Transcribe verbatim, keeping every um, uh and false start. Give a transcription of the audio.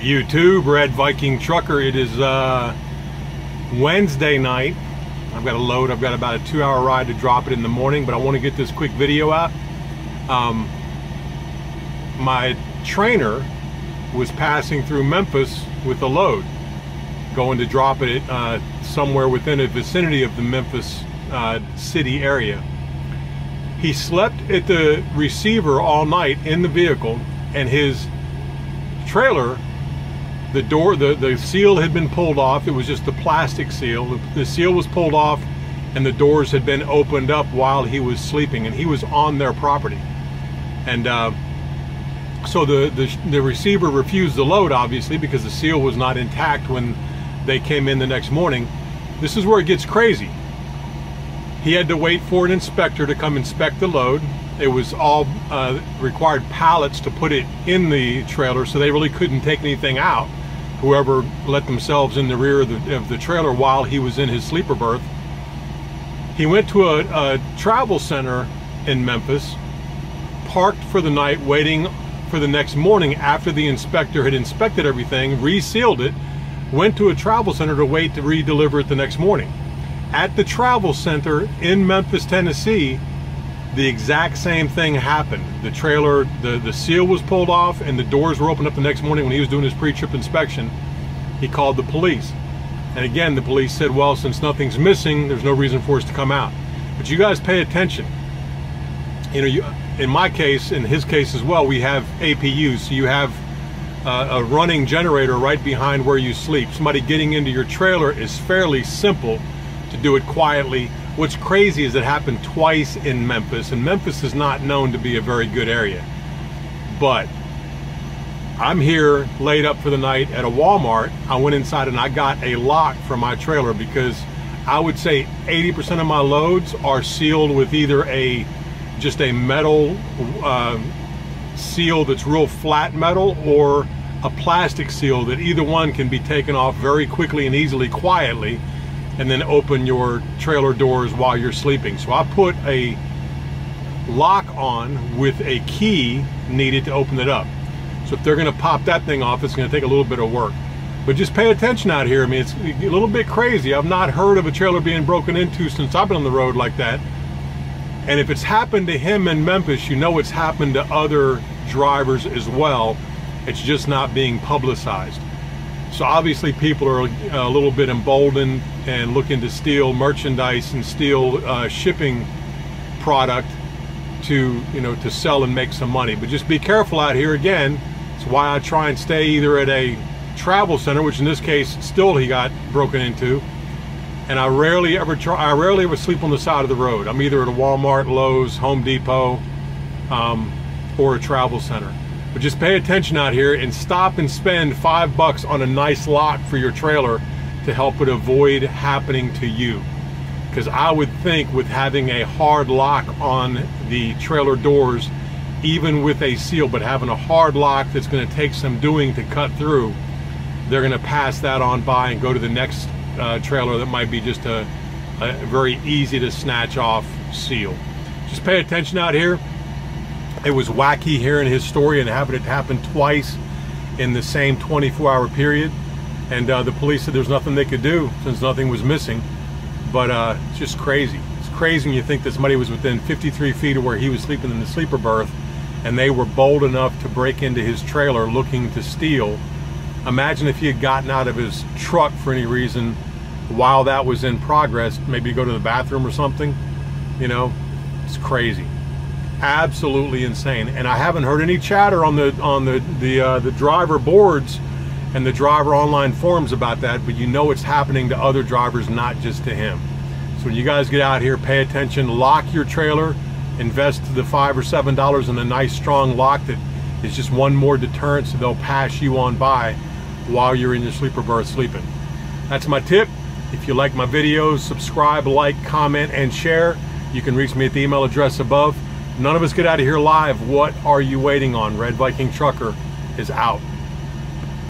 YouTube Red Viking Trucker. It is uh, Wednesday night. I've got a load. I've got about a two hour ride to drop it in the morning, but I want to get this quick video out. Um, my trainer was passing through Memphis with a load, going to drop it uh, somewhere within a vicinity of the Memphis uh, city area. He slept at the receiver all night in the vehicle, and his trailer, the door, the, the seal had been pulled off. It was just the plastic seal. The, the seal was pulled off, and the doors had been opened up while he was sleeping, and he was on their property. And uh, so the, the, the receiver refused the load, obviously, because the seal was not intact when they came in the next morning. This is where it gets crazy. He had to wait for an inspector to come inspect the load. It was all uh, required pallets to put it in the trailer, so they really couldn't take anything out. Whoever let themselves in the rear of the, of the trailer while he was in his sleeper berth. He went to a, a travel center in Memphis, parked for the night, waiting for the next morning after the inspector had inspected everything, resealed it, went to a travel center to wait to re-deliver it the next morning. At the travel center in Memphis, Tennessee, the exact same thing happened. The trailer, the, the seal was pulled off, and the doors were opened up the next morning when he was doing his pre-trip inspection. He called the police. And again, the police said, well, since nothing's missing, there's no reason for us to come out. But you guys pay attention. You know, you, in my case, in his case as well, we have A P U, so you have uh, a running generator right behind where you sleep. Somebody getting into your trailer is fairly simple to do it quietly. What's crazy is it happened twice in Memphis, and Memphis is not known to be a very good area. But I'm here laid up for the night at a Walmart. I went inside and I got a lock for my trailer, because I would say eighty percent of my loads are sealed with either a just a metal uh, seal that's real flat metal, or a plastic seal that either one can be taken off very quickly and easily, quietly, and then open your trailer doors while you're sleeping. So I put a lock on with a key needed to open it up. So if they're gonna pop that thing off, it's gonna take a little bit of work. But just pay attention out here. I mean, it's a little bit crazy. I've not heard of a trailer being broken into since I've been on the road like that. And if it's happened to him in Memphis, you know it's happened to other drivers as well. It's just not being publicized. So obviously people are a little bit emboldened and looking to steal merchandise and steal uh, shipping product to, you know, to sell and make some money. But just be careful out here again. It's why I try and stay either at a travel center, which in this case still he got broken into, and I rarely ever try, I rarely ever sleep on the side of the road. I'm either at a Walmart, Lowe's, Home Depot, um, or a travel center. But just pay attention out here and stop and spend five bucks on a nice lock for your trailer to help it avoid happening to you. Because I would think with having a hard lock on the trailer doors, even with a seal, but having a hard lock that's going to take some doing to cut through, they're going to pass that on by and go to the next uh, trailer that might be just a, a very easy to snatch off seal. Just pay attention out here. It was wacky hearing his story and having it happen twice in the same twenty-four hour period. And uh, the police said there's nothing they could do since nothing was missing. But uh, it's just crazy. It's crazy when you think this money was within fifty-three feet of where he was sleeping in the sleeper berth, and they were bold enough to break into his trailer looking to steal. Imagine if he had gotten out of his truck for any reason while that was in progress, maybe go to the bathroom or something. You know, it's crazy. Absolutely insane. And I haven't heard any chatter on the on the the, uh, the driver boards and the driver online forums about that, but you know it's happening to other drivers, not just to him. So when you guys get out here, pay attention, lock your trailer, invest the five or seven dollars in a nice strong lock that is just one more deterrent, so they'll pass you on by while you're in your sleeper berth sleeping. That's my tip. If you like my videos, subscribe, like, comment, and share. You can reach me at the email address above. None of us get out of here live. What are you waiting on? Red Viking Trucker is out.